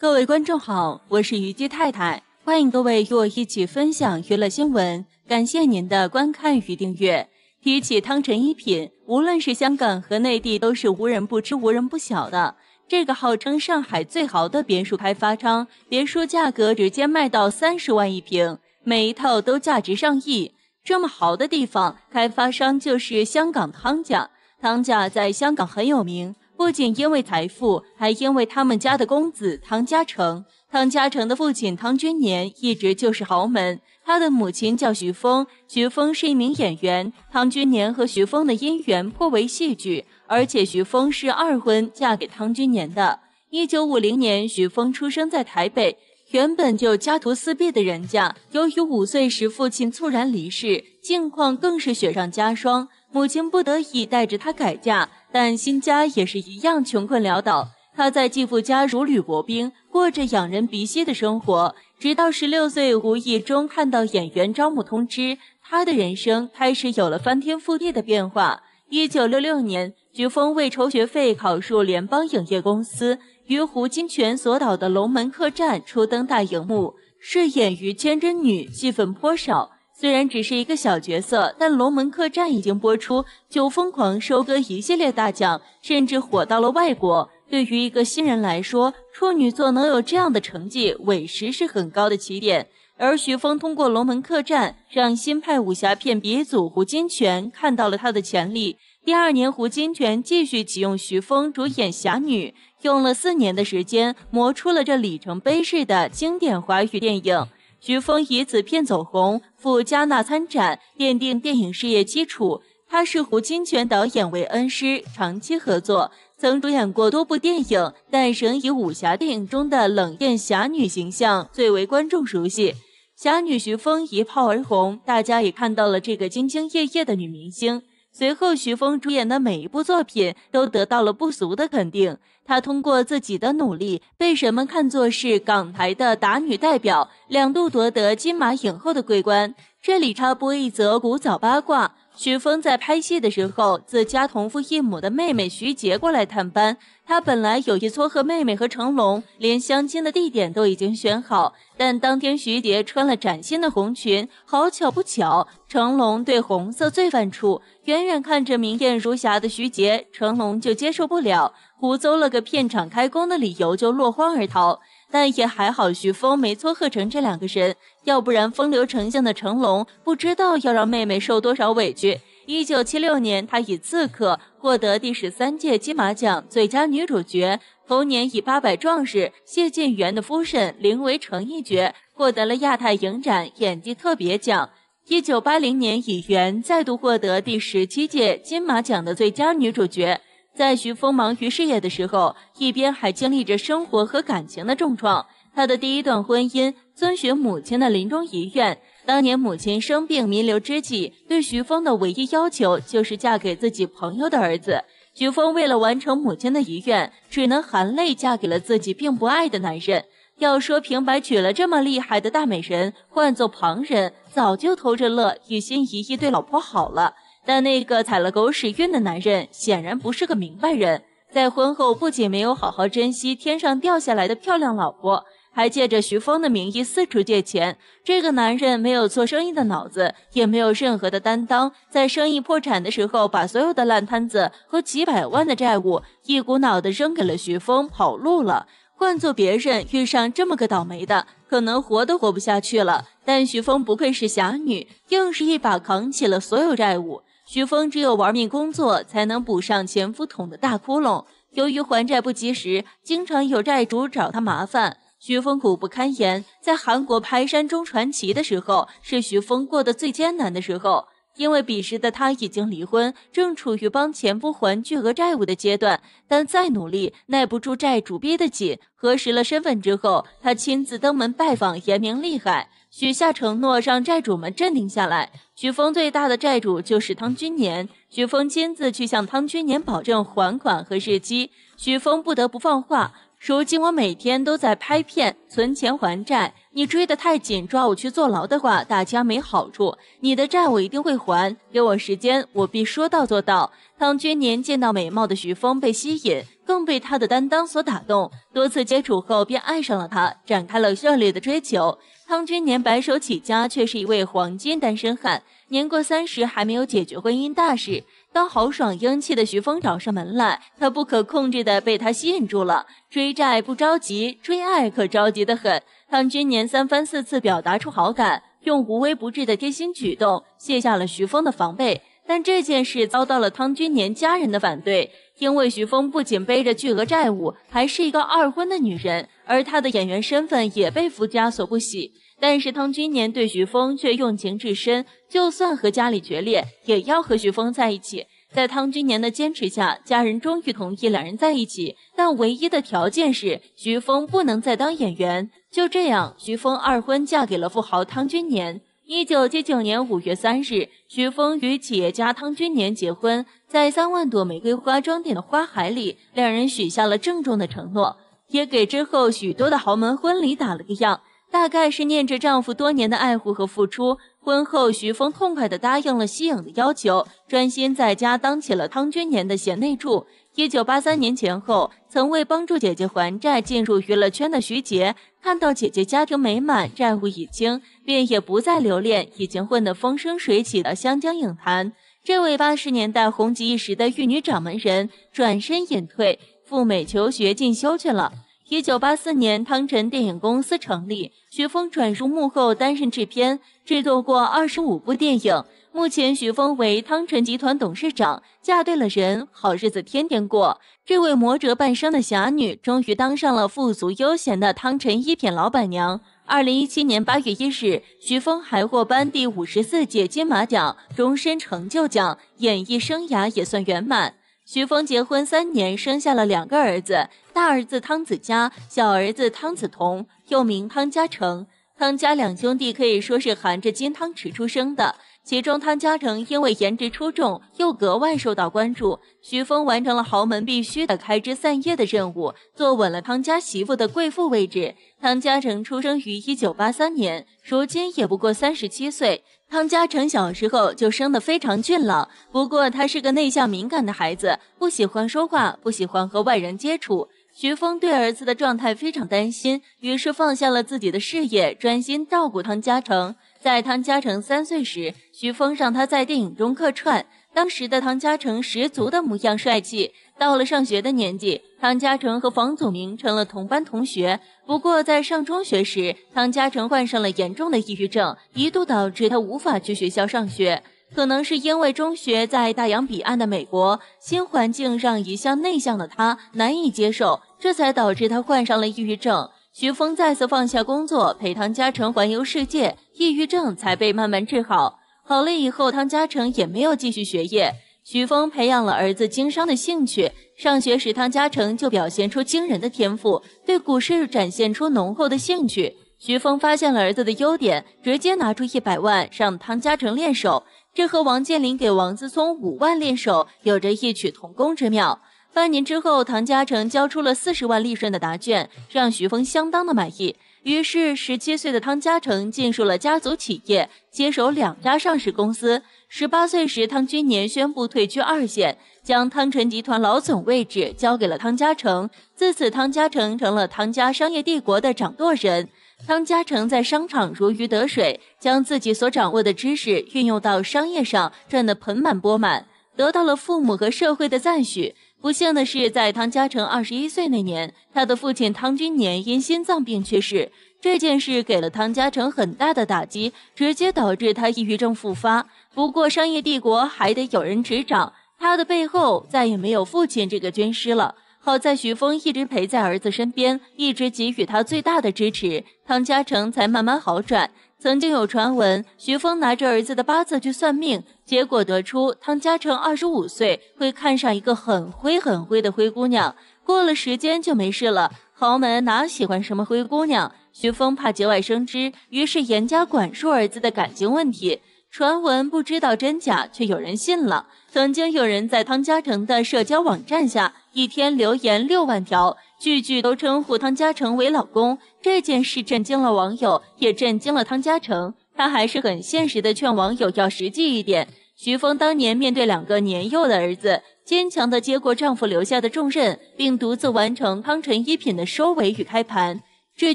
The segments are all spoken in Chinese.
各位观众好，我是虞姬太太，欢迎各位与我一起分享娱乐新闻，感谢您的观看与订阅。提起汤臣一品，无论是香港和内地都是无人不知无人不晓的。这个号称上海最豪的别墅开发商，别墅价格直接卖到30万一平，每一套都价值上亿。这么豪的地方，开发商就是香港汤家。汤家在香港很有名，不仅因为财富，还因为他们家的公子汤家成。汤家成的父亲汤君年一直就是豪门，他的母亲叫徐峰，徐峰是一名演员。汤君年和徐峰的姻缘颇为戏剧，而且徐峰是二婚嫁给汤君年的。1950年，徐峰出生在台北，原本就家徒四壁的人家，由于5岁时父亲猝然离世，境况更是雪上加霜。母亲不得已带着他改嫁，但新家也是一样穷困潦倒。他在继父家如履薄冰，过着仰人鼻息的生活。直到16岁，无意中看到演员招募通知，他的人生开始有了翻天覆地的变化。1966年，徐峰为筹学费考入联邦影业公司，于胡金铨所导的《龙门客栈》初登大荧幕，饰演于千真女，戏份颇少。虽然只是一个小角色，但《龙门客栈》已经播出就疯狂收割一系列大奖，甚至火到了外国。对于一个新人来说，处女作能有这样的成绩，委实是很高的起点。而徐峰通过《龙门客栈》让新派武侠片鼻祖胡金铨看到了他的潜力。第2年，胡金铨继续启用徐峰主演《侠女》，用了4年的时间磨出了这里程碑式的经典华语电影。徐峰以此片走红，赴戛纳参展，奠定电影事业基础。他是胡金铨导演为恩师，长期合作，曾主演过多部电影，但仍以武侠电影中的冷艳侠女形象最为观众熟悉。侠女徐峰一炮而红，大家也看到了这个兢兢业业的女明星。随后，徐峰主演的每一部作品都得到了不俗的肯定。她通过自己的努力，被人们看作是港台的打女代表，2度夺得金马影后的桂冠。这里插播一则古早八卦：徐峰在拍戏的时候，自家同父异母的妹妹徐杰过来探班。他本来有意撮合妹妹和成龙，连相亲的地点都已经选好，但当天徐杰穿了崭新的红裙，好巧不巧，成龙对红色最犯怵，远远看着明艳如霞的徐杰，成龙就接受不了，胡诌了个片场开工的理由就落荒而逃。但也还好徐峰没撮合成这2个人，要不然风流成性的成龙不知道要让妹妹受多少委屈。1976年，她以《刺客》获得第13届金马奖最佳女主角，同年以《800壮士》谢晋元的夫人林维成一角获得了亚太影展演技特别奖。1980年以《缘》再度获得第17届金马奖的最佳女主角。在徐峰忙于事业的时候，一边还经历着生活和感情的重创。他的第1段婚姻遵循母亲的临终遗愿，当年母亲生病弥留之际，对徐峰的唯一要求就是嫁给自己朋友的儿子。徐峰为了完成母亲的遗愿，只能含泪嫁给了自己并不爱的男人。要说平白娶了这么厉害的大美人，换做旁人早就偷着乐，一心一意对老婆好了。但那个踩了狗屎运的男人显然不是个明白人，在婚后不仅没有好好珍惜天上掉下来的漂亮老婆，还借着徐峰的名义四处借钱。这个男人没有做生意的脑子，也没有任何的担当，在生意破产的时候，把所有的烂摊子和几百万的债务一股脑的扔给了徐峰，跑路了。换做别人遇上这么个倒霉的，可能活都活不下去了，但徐峰不愧是侠女，硬是一把扛起了所有债务。徐峰只有玩命工作，才能补上前夫捅的大窟窿。由于还债不及时，经常有债主找他麻烦，徐峰苦不堪言。在韩国拍《山中传奇》的时候，是徐峰过得最艰难的时候，因为彼时的他已经离婚，正处于帮前夫还巨额债务的阶段。但再努力，耐不住债主逼得紧。核实了身份之后，他亲自登门拜访，严明厉害，许下承诺，让债主们镇定下来。徐峰最大的债主就是汤君年，徐峰亲自去向汤君年保证还款和日期，徐峰不得不放话：如今我每天都在拍片存钱还债，你追得太紧，抓我去坐牢的话，大家没好处。你的债我一定会还，给我时间，我必说到做到。”唐君年见到美貌的徐峰被吸引，更被他的担当所打动，多次接触后便爱上了他，展开了热烈的追求。唐君年白手起家，却是一位黄金单身汉，年过30还没有解决婚姻大事。当豪爽英气的徐峰找上门来，他不可控制的被他吸引住了。追债不着急，追爱可着急得很。唐君年三番四次表达出好感，用无微不至的贴心举动卸下了徐峰的防备。但这件事遭到了汤君年家人的反对，因为徐峰不仅背着巨额债务，还是一个二婚的女人，而她的演员身份也被夫家所不喜。但是汤君年对徐峰却用情至深，就算和家里决裂，也要和徐峰在一起。在汤君年的坚持下，家人终于同意两人在一起，但唯一的条件是徐峰不能再当演员。就这样，徐峰二婚嫁给了富豪汤君年。1979年5月3日，徐峰与企业家汤君年结婚，在3万朵玫瑰花装点的花海里，两人许下了郑重的承诺，也给之后许多的豪门婚礼打了个样。大概是念着丈夫多年的爱护和付出，婚后徐峰痛快地答应了息影的要求，专心在家当起了汤君年的贤内助。1983年前后，曾为帮助姐姐还债进入娱乐圈的徐杰，看到姐姐家庭美满，债务已清，便也不再留恋已经混得风生水起的香江影坛。这位80年代红极一时的玉女掌门人转身隐退，赴美求学进修去了。1984年，汤臣电影公司成立，徐峰转入幕后担任制片，制作过25部电影。目前徐峰为汤臣集团董事长。嫁对了人，好日子天天过。这位磨折半生的侠女，终于当上了富足悠闲的汤臣一品老板娘。2017年8月1日，徐峰还获颁第54届金马奖终身成就奖，演艺生涯也算圆满。徐峰结婚3年，生下了2个儿子，大儿子汤子嘉，小儿子汤子彤，又名汤嘉诚。汤家两兄弟可以说是含着金汤匙出生的，其中汤嘉诚因为颜值出众，又格外受到关注。徐峰完成了豪门必须的开枝散叶的任务，坐稳了汤家媳妇的贵妇位置。汤嘉诚出生于1983年，如今也不过37岁。汤嘉诚小时候就生得非常俊朗，不过他是个内向敏感的孩子，不喜欢说话，不喜欢和外人接触。徐峰对儿子的状态非常担心，于是放下了自己的事业，专心照顾汤嘉诚。在汤嘉诚3岁时，徐峰让他在电影中客串，当时的汤嘉诚十足的模样帅气。到了上学的年纪，汤嘉诚和房祖名成了同班同学。不过在上中学时，汤嘉诚患上了严重的抑郁症，一度导致他无法去学校上学。可能是因为中学在大洋彼岸的美国，新环境让一向内向的他难以接受，这才导致他患上了抑郁症。徐峰再次放下工作，陪汤嘉诚环游世界，抑郁症才被慢慢治好。好了以后，汤嘉诚也没有继续学业，徐峰培养了儿子经商的兴趣。上学时，汤嘉诚就表现出惊人的天赋，对股市展现出浓厚的兴趣。徐峰发现了儿子的优点，直接拿出100万让汤嘉诚练手，这和王健林给王思聪5万练手有着异曲同工之妙。半年之后，汤嘉诚交出了40万利润的答卷，让徐峰相当的满意。于是17岁的汤嘉诚进入了家族企业，接手2家上市公司。18岁时，汤君年宣布退居二线，将汤臣集团老总位置交给了汤嘉诚。自此，汤嘉诚成了汤家商业帝国的掌舵人。汤嘉诚在商场如鱼得水，将自己所掌握的知识运用到商业上，赚得盆满钵满，得到了父母和社会的赞许。不幸的是，在汤嘉诚21岁那年，他的父亲汤君年因心脏病去世。这件事给了汤嘉诚很大的打击，直接导致他抑郁症复发。不过商业帝国还得有人执掌，他的背后再也没有父亲这个军师了。好在徐峰一直陪在儿子身边，一直给予他最大的支持，汤嘉诚才慢慢好转。曾经有传闻，徐峰拿着儿子的八字去算命，结果得出汤嘉诚25岁会看上一个很灰的灰姑娘，过了时间就没事了。豪门哪喜欢什么灰姑娘？徐峰怕节外生枝，于是严加管束儿子的感情问题。传闻不知道真假，却有人信了。曾经有人在汤家成的社交网站下一天留言6万条，句句都称呼汤家成为老公。这件事震惊了网友，也震惊了汤家成。他还是很现实的劝网友要实际一点。徐峰当年面对2个年幼的儿子，坚强地接过丈夫留下的重任，并独自完成汤臣一品的收尾与开盘。这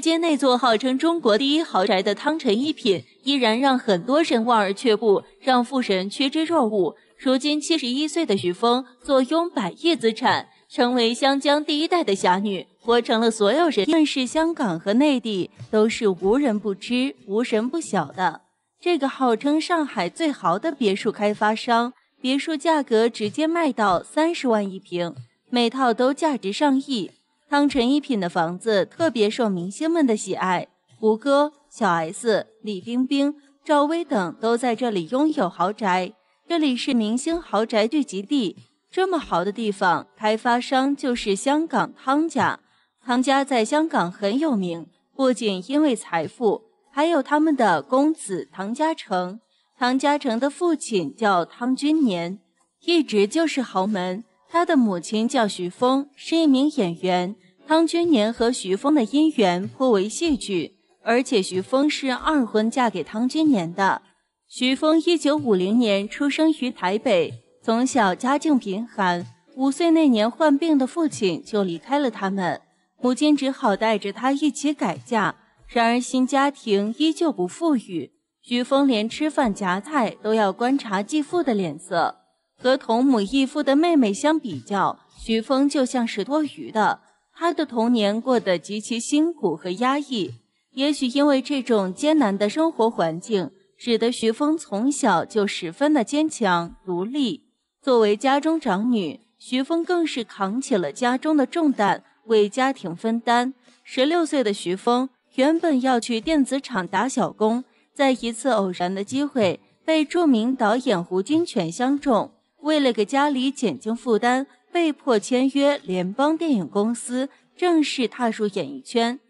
间那座号称中国第一豪宅的汤臣一品，依然让很多人望而却步，让富人趋之若鹜。如今71岁的徐峰坐拥100亿资产，成为湘江第一代的侠女，活成了所有人认识香港和内地都是无人不知、无人不晓的。这个号称上海最豪的别墅开发商，别墅价格直接卖到30万一平，每套都价值上亿。汤臣一品的房子特别受明星们的喜爱，胡歌、小 S、李冰冰、赵薇等都在这里拥有豪宅。这里是明星豪宅聚集地，这么好的地方，开发商就是香港汤家。汤家在香港很有名，不仅因为财富，还有他们的公子汤家成。汤家成的父亲叫汤君年，一直就是豪门。他的母亲叫徐峰，是一名演员。汤君年和徐峰的姻缘颇为戏剧，而且徐峰是2婚嫁给汤君年的。徐峰1950年出生于台北，从小家境贫寒，5岁那年患病的父亲就离开了他们，母亲只好带着他一起改嫁。然而新家庭依旧不富裕，徐峰连吃饭夹菜都要观察继父的脸色。和同母异父的妹妹相比较，徐峰就像是多余的。他的童年过得极其辛苦和压抑，也许因为这种艰难的生活环境，使得徐峰从小就十分的坚强独立。作为家中长女，徐峰更是扛起了家中的重担，为家庭分担。16岁的徐峰原本要去电子厂打小工，在一次偶然的机会被著名导演胡金铨相中。为了给家里减轻负担，被迫签约联邦电影公司，正式踏入演艺圈。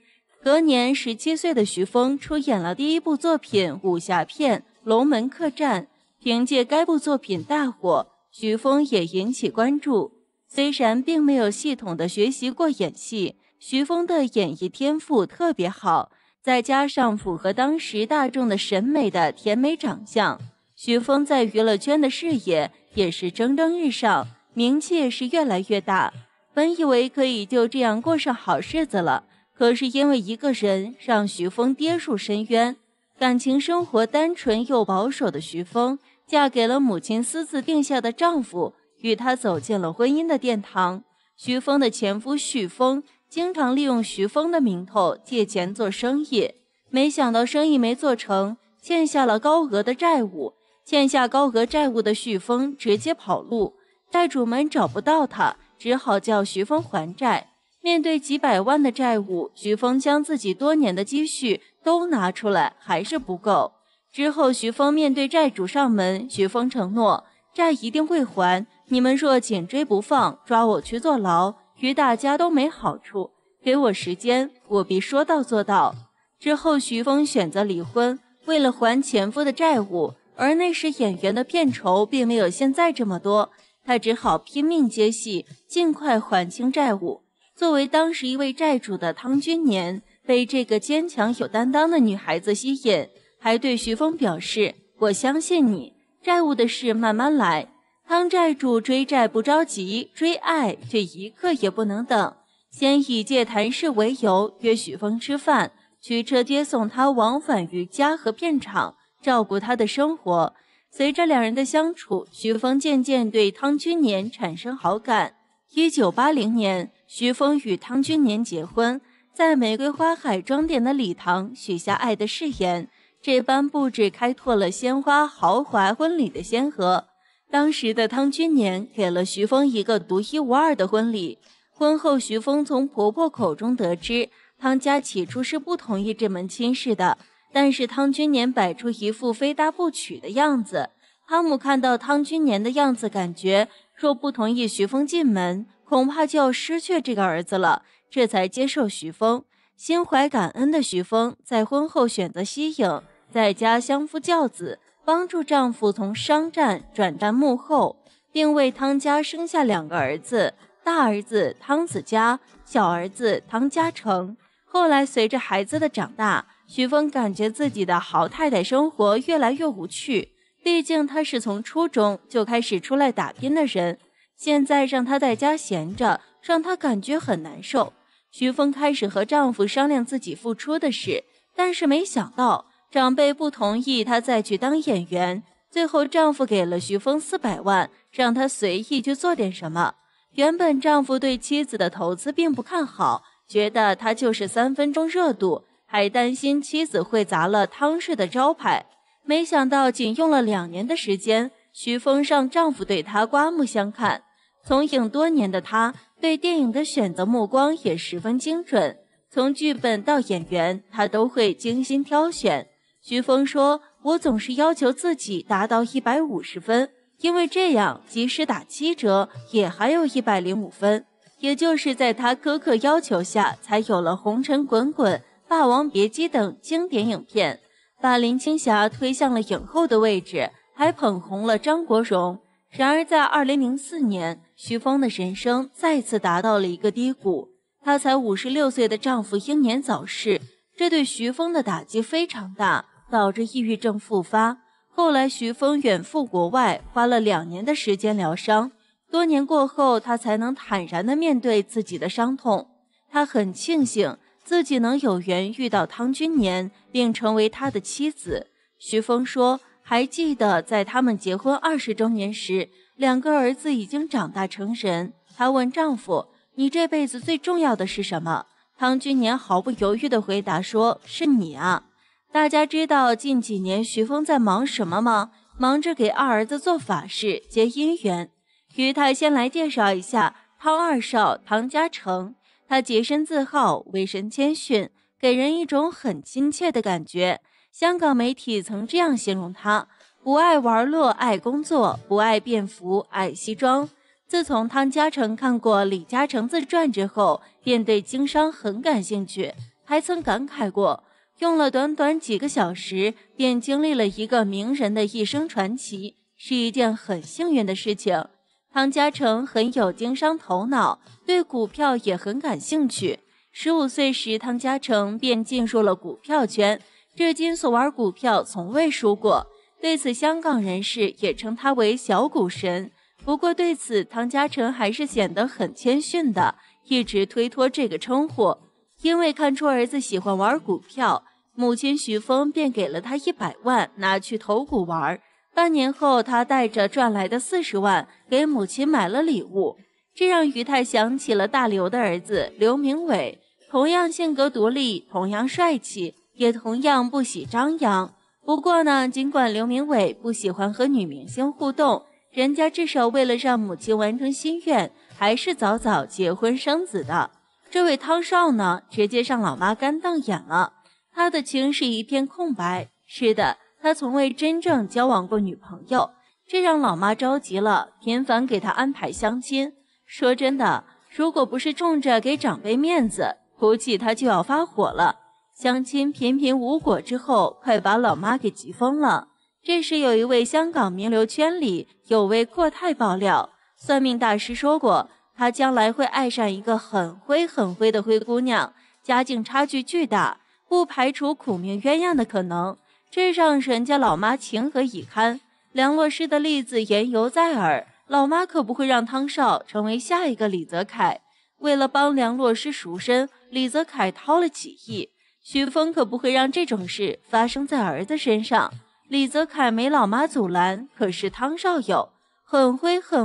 隔年17岁的徐峰出演了第一部作品武侠片《龙门客栈》，凭借该部作品大火，徐峰也引起关注。虽然并没有系统的学习过演戏，徐峰的演艺天赋特别好，再加上符合当时大众的审美的甜美长相，徐峰在娱乐圈的事业也是蒸蒸日上，名气也是越来越大。本以为可以就这样过上好日子了，可是因为一个人让徐峰跌入深渊。感情生活单纯又保守的徐峰，嫁给了母亲私自定下的丈夫，与他走进了婚姻的殿堂。徐峰的前夫徐峰经常利用徐峰的名头借钱做生意，没想到生意没做成，欠下了高额的债务。欠下高额债务的徐峰直接跑路，债主们找不到他，只好叫徐峰还债。面对几百万的债务，徐峰将自己多年的积蓄都拿出来，还是不够。之后徐峰面对债主上门，徐峰承诺，债一定会还，你们若紧追不放，抓我去坐牢，于大家都没好处，给我时间，我必说到做到。之后徐峰选择离婚，为了还前夫的债务。而那时演员的片酬并没有现在这么多，他只好拼命接戏，尽快还清债务。作为当时一位债主的汤君年被这个坚强有担当的女孩子吸引，还对徐峰表示，我相信你，债务的事慢慢来。汤债主追债不着急，追爱却一刻也不能等，先以借谈事为由约徐峰吃饭，驱车接送他往返于家和片场，照顾他的生活。随着两人的相处，徐峰渐渐对汤君年产生好感。1980年，徐峰与汤君年结婚，在玫瑰花海装点的礼堂许下爱的誓言。这般布置开拓了鲜花豪华婚礼的先河。当时的汤君年给了徐峰一个独一无二的婚礼。婚后，徐峰从婆婆口中得知，汤家起初是不同意这门亲事的。但是汤君年摆出一副非他不娶的样子，汤姆看到汤君年的样子，感觉若不同意徐峰进门，恐怕就要失去这个儿子了，这才接受徐峰。心怀感恩的徐峰在婚后选择息影，在家相夫教子，帮助丈夫从商战转战幕后，并为汤家生下2个儿子，大儿子汤子嘉，小儿子汤嘉诚。后来随着孩子的长大，徐峰感觉自己的豪太太生活越来越无趣，毕竟他是从初中就开始出来打拼的人，现在让他在家闲着，让他感觉很难受。徐峰开始和丈夫商量自己复出的事，但是没想到长辈不同意他再去当演员。最后丈夫给了徐峰400万，让他随意去做点什么。原本丈夫对妻子的投资并不看好，觉得他就是3分钟热度，还担心妻子会砸了汤氏的招牌。没想到仅用了2年的时间，徐峰让丈夫对他刮目相看。从影多年的他对电影的选择目光也十分精准，从剧本到演员他都会精心挑选。徐峰说，我总是要求自己达到150分，因为这样即使打7折也还有105分。也就是在他苛刻要求下，才有了《红尘滚滚》《霸王别姬》等经典影片，把林青霞推向了影后的位置，还捧红了张国荣。然而在2004年，徐峰的人生再次达到了一个低谷，她才56岁的丈夫英年早逝，这对徐峰的打击非常大，导致抑郁症复发。后来徐峰远赴国外，花了2年的时间疗伤，多年过后她才能坦然地面对自己的伤痛。她很庆幸自己能有缘遇到汤君年，并成为他的妻子。徐峰说，还记得在他们结婚20周年时，2个儿子已经长大成人。她问丈夫，你这辈子最重要的是什么？汤君年毫不犹豫地回答说，是你啊。大家知道近几年徐峰在忙什么吗？忙着给2儿子做法事结姻缘。于太先来介绍一下汤二少汤嘉诚，他洁身自好，为人谦逊，给人一种很亲切的感觉。香港媒体曾这样形容他，不爱玩乐，爱工作，不爱便服，爱西装。自从汤嘉诚看过李嘉诚自传之后，便对经商很感兴趣，还曾感慨过，用了短短几个小时便经历了一个名人的一生传奇，是一件很幸运的事情。汤嘉诚很有经商头脑，对股票也很感兴趣。15岁时，汤嘉诚便进入了股票圈，至今所玩股票从未输过，对此香港人士也称他为小股神。不过对此汤嘉诚还是显得很谦逊的，一直推脱这个称呼。因为看出儿子喜欢玩股票，母亲徐峰便给了他100万拿去投股玩。半年后，他带着赚来的40万给母亲买了礼物，这让于太想起了大刘的儿子刘明伟，同样性格独立，同样帅气，也同样不喜张扬。不过呢，尽管刘明伟不喜欢和女明星互动，人家至少为了让母亲完成心愿，还是早早结婚生子的。这位汤少呢，直接让老妈干瞪眼了，他的情是一片空白。是的，他从未真正交往过女朋友，这让老妈着急了，频繁给他安排相亲。说真的，如果不是冲着给长辈面子，估计他就要发火了。相亲频频无果之后，快把老妈给急疯了。这时有一位香港名流圈里有位阔太爆料，算命大师说过，他将来会爱上一个很灰的灰姑娘，家境差距巨大，不排除苦命鸳鸯的可能，这让人家老妈情何以堪。梁洛施的例子言犹在耳，老妈可不会让汤少成为下一个李泽楷。为了帮梁洛施赎身，李泽楷掏了几亿。徐峰可不会让这种事发生在儿子身上。李泽楷没老妈阻拦，可是汤少有。很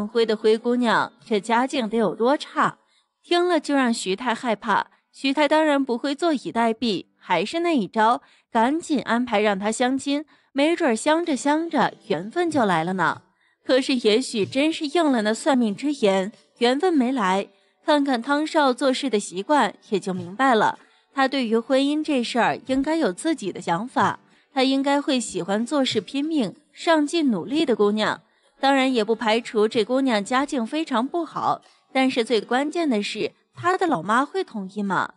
灰的灰姑娘，这家境得有多差？听了就让徐太害怕。徐太当然不会坐以待毙，还是那一招，赶紧安排让她相亲，没准相着相着缘分就来了呢。可是也许真是应了那算命之言，缘分没来。看看汤少做事的习惯，也就明白了。他对于婚姻这事儿应该有自己的想法，他应该会喜欢做事拼命、上进努力的姑娘。当然也不排除这姑娘家境非常不好，但是最关键的是，她的老妈会同意吗？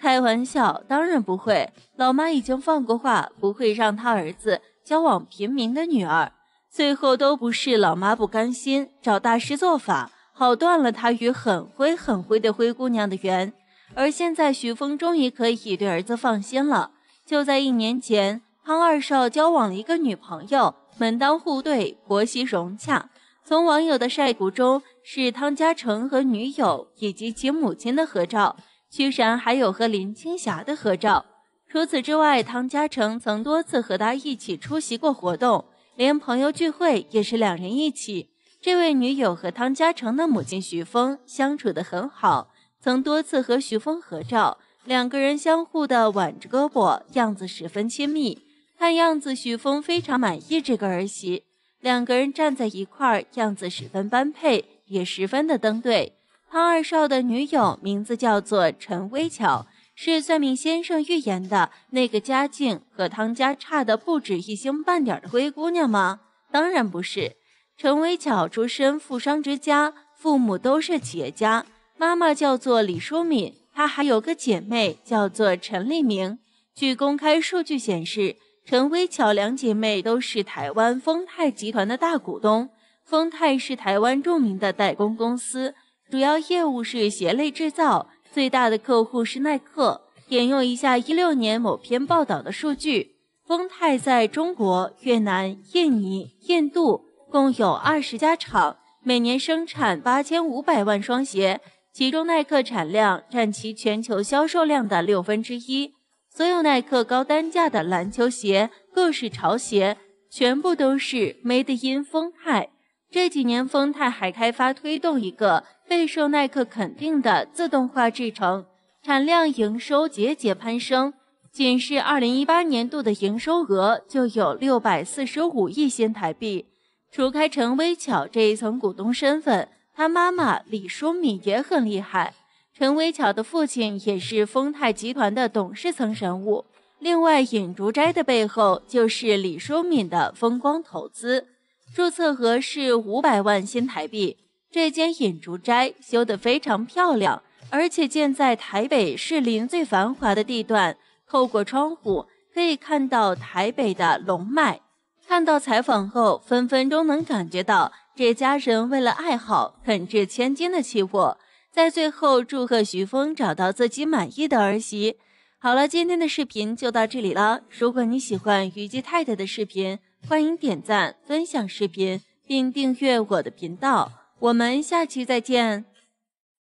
开玩笑，当然不会，老妈已经放过话，不会让她儿子交往平民的女儿，最后都不是老妈不甘心，找大师做法，好断了她与很灰的灰姑娘的缘。而现在徐峰终于可以对儿子放心了。就在1年前，汤二少交往了一个女朋友，门当户对，婆媳融洽。从网友的晒图中，是汤嘉诚和女友以及其母亲的合照，居然还有和林青霞的合照。除此之外，汤嘉诚曾多次和他一起出席过活动，连朋友聚会也是两人一起。这位女友和汤嘉诚的母亲徐峰相处得很好，曾多次和徐峰合照，两个人相互的挽着胳膊，样子十分亲密。看样子徐峰非常满意这个儿媳，两个人站在一块，样子十分般配，也十分的登对。汤二少的女友名字叫做陈微巧，是算命先生预言的那个家境和汤家差的不止一星半点的灰姑娘吗？当然不是。陈微巧出身富商之家，父母都是企业家，妈妈叫做李淑敏，她还有个姐妹叫做陈丽明。据公开数据显示，陈微巧两姐妹都是台湾丰泰集团的大股东。丰泰是台湾著名的代工公司，主要业务是鞋类制造，最大的客户是耐克。引用一下16年某篇报道的数据，丰泰在中国、越南、印尼、印度共有20家厂，每年生产8500万双鞋，其中耐克产量占其全球销售量的1/6。所有耐克高单价的篮球鞋、各式潮鞋，全部都是 Made in 丰泰。这几年丰泰还开发推动一个备受耐克肯定的自动化制程，产量营收节节攀升，仅是2018年度的营收额就有645亿新台币。除开陈微巧这一层股东身份，他妈妈李淑敏也很厉害。陈微巧的父亲也是丰泰集团的董事层人物。另外，尹竹斋的背后就是李淑敏的风光投资，注册额是500万新台币。这间尹竹斋修得非常漂亮，而且建在台北士林最繁华的地段，透过窗户可以看到台北的龙脉。看到采访后，分分钟能感觉到这家人为了爱好肯掷千金的气魄。在最后祝贺徐峰找到自己满意的儿媳。好了，今天的视频就到这里了。如果你喜欢虞姬太太的视频，欢迎点赞分享视频并订阅我的频道，我们下期再见。